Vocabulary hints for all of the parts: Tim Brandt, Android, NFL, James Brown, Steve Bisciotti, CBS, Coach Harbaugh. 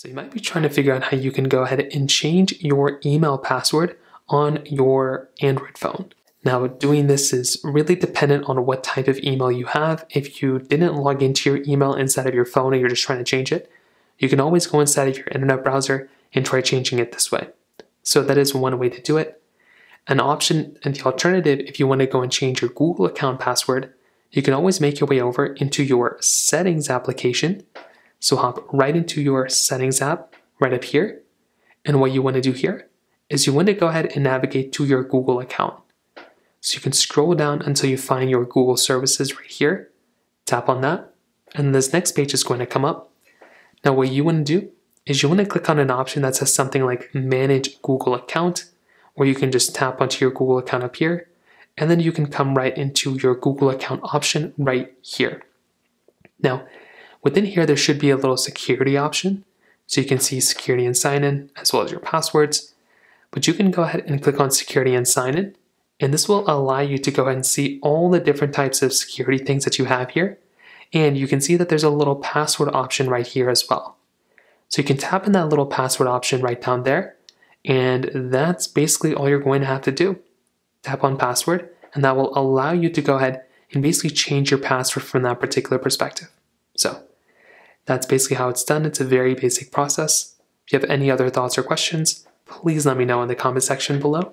So you might be trying to figure out how you can go ahead and change your email password on your Android phone. Now, doing this is really dependent on what type of email you have. If you didn't log into your email inside of your phone and you're just trying to change it, you can always go inside of your internet browser and try changing it this way. So that is one way to do it. An option and the alternative, if you want to go and change your Google account password, you can always make your way over into your settings application. So hop right into your settings app right up here. And what you want to do here is you want to go ahead and navigate to your Google account. So you can scroll down until you find your Google services right here. Tap on that, and this next page is going to come up. Now what you want to do is you want to click on an option that says something like Manage Google Account, where you can just tap onto your Google account up here, and then you can come right into your Google account option right here. Now, within here, there should be a little security option. So you can see security and sign-in, as well as your passwords, but you can go ahead and click on security and sign-in. And this will allow you to go ahead and see all the different types of security things that you have here. And you can see that there's a little password option right here as well. So you can tap in that little password option right down there. And that's basically all you're going to have to do. Tap on password, and that will allow you to go ahead and basically change your password from that particular perspective. So that's basically how it's done. It's a very basic process. If you have any other thoughts or questions, please let me know in the comment section below.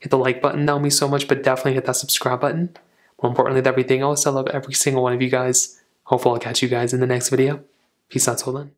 Hit the like button, that would mean so much, but definitely hit that subscribe button. More importantly than everything else, I love every single one of you guys. Hopefully I'll catch you guys in the next video. Peace out, till then.